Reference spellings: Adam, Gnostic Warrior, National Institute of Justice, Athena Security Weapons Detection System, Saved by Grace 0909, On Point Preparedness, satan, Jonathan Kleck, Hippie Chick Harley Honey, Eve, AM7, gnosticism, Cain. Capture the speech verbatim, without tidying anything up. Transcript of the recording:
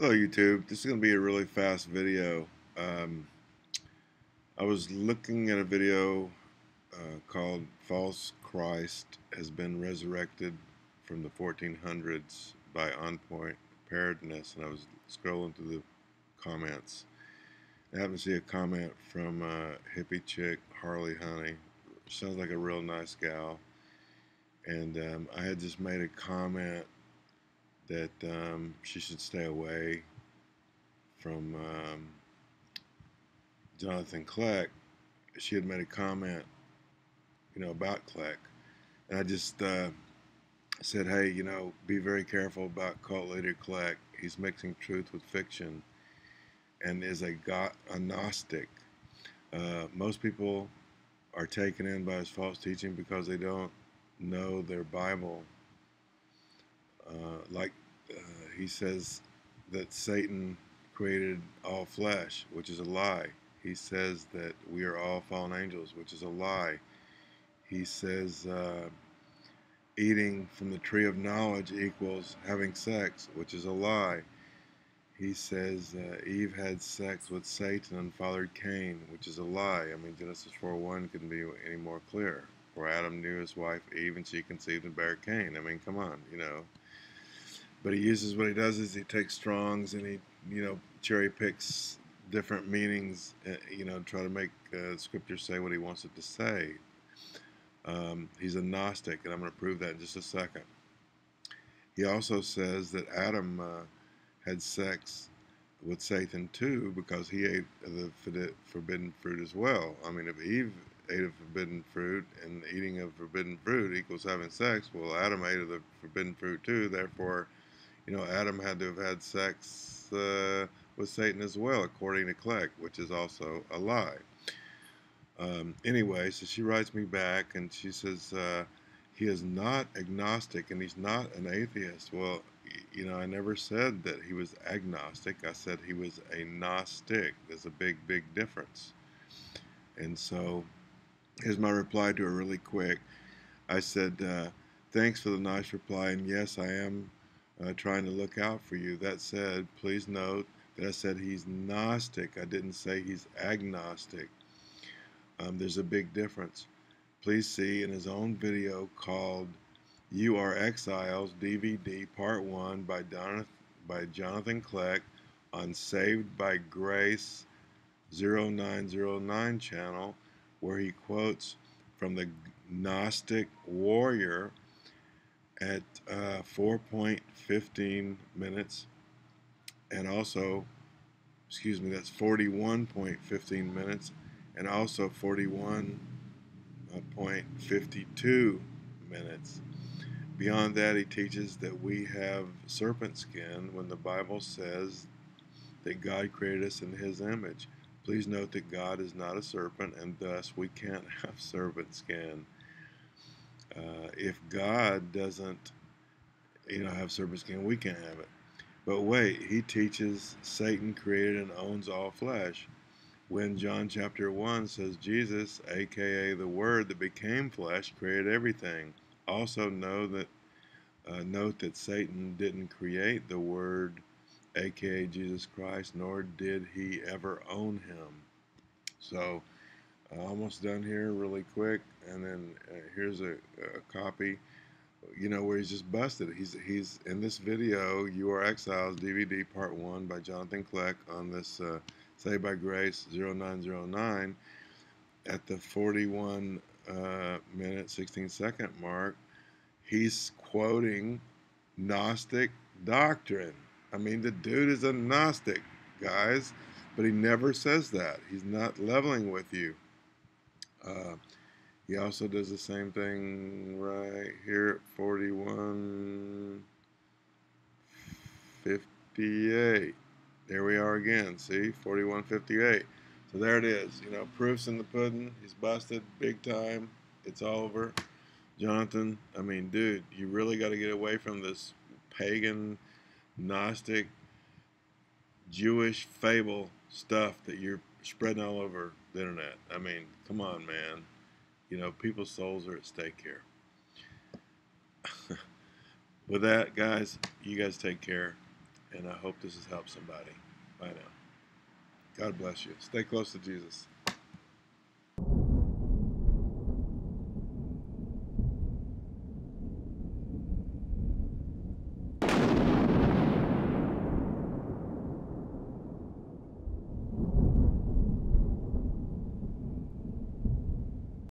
Hello YouTube, this is going to be a really fast video. Um, I was looking at a video uh, called False Christ Has Been Resurrected from the fourteen hundreds by On Point Preparedness, and I was scrolling through the comments. I happened to see a comment from uh, Hippie Chick Harley Honey. Sounds like a real nice gal, and um, I had just made a comment that um, she should stay away from um, Jonathan Kleck. She had made a comment, you know, about Kleck, and I just uh, said, hey, you know, be very careful about cult leader Kleck. He's mixing truth with fiction and is a, God, a Gnostic. Uh, most people are taken in by his false teaching because they don't know their Bible. Uh, like uh, he says that Satan created all flesh, which is a lie. He says that we are all fallen angels, which is a lie. He says uh, eating from the tree of knowledge equals having sex, which is a lie. He says uh, Eve had sex with Satan and fathered Cain, which is a lie. I mean, Genesis four one couldn't be any more clear. Where Adam knew his wife Eve and she conceived and bare Cain. I mean, come on, you know. But he uses, what he does is he takes Strong's and he, you know, cherry picks different meanings, you know, try to make uh, Scripture say what he wants it to say. Um, he's a Gnostic, and I'm going to prove that in just a second. He also says that Adam uh, had sex with Satan too because he ate the forbidden fruit as well. I mean, if Eve ate of forbidden fruit, and the eating of forbidden fruit equals having sex, well, Adam ate of the forbidden fruit too, therefore, you know, Adam had to have had sex uh, with Satan as well, according to Kleck, which is also a lie. Um, anyway, so she writes me back, and she says, uh, he is not agnostic, and he's not an atheist. Well, you know, I never said that he was agnostic. I said he was a Gnostic. There's a big, big difference. And so, here's my reply to her really quick. I said, uh, thanks for the nice reply, and yes, I am uh, trying to look out for you. That said, please note that I said he's Gnostic. I didn't say he's agnostic. Um, there's a big difference. Please see in his own video called You Are Exiles D V D Part one by, Don by Jonathan Kleck on Saved by Grace zero nine zero nine channel, where he quotes from the Gnostic Warrior at uh, four point one five minutes, and also, excuse me, that's forty-one point one five minutes, and also forty-one point five two minutes. Beyond that, he teaches that we have serpent skin when the Bible says that God created us in His image. Please note that God is not a serpent, and thus we can't have serpent skin. Uh, if God doesn't, you know, have serpent skin, we can't have it. But wait, he teaches Satan created and owns all flesh. When John chapter one says Jesus, A K A the Word that became flesh, created everything. Also know that, uh, note that Satan didn't create the Word, A K A Jesus Christ, nor did he ever own him. So, uh, almost done here really quick, and then uh, here's a, a copy, you know, where he's just busted. He's, he's in this video, You Are Exiles, D V D Part one by Jonathan Kleck on this uh, Saved by Grace zero nine zero nine, at the forty-one uh, minute, sixteen second mark, he's quoting Gnostic doctrine. I mean, the dude is a Gnostic, guys, but he never says that. He's not leveling with you. Uh, he also does the same thing right here at forty-one fifty-eight. There we are again, see, forty-one fifty-eight. So there it is, you know, proof's in the pudding. He's busted big time. It's all over. Jonathan, I mean, dude, you really got to get away from this pagan Gnostic Jewish fable stuff that you're spreading all over the internet. I mean, come on, man. You know, people's souls are at stake here. With that, guys, you guys take care. and I hope this has helped somebody. Bye now. God bless you. Stay close to Jesus.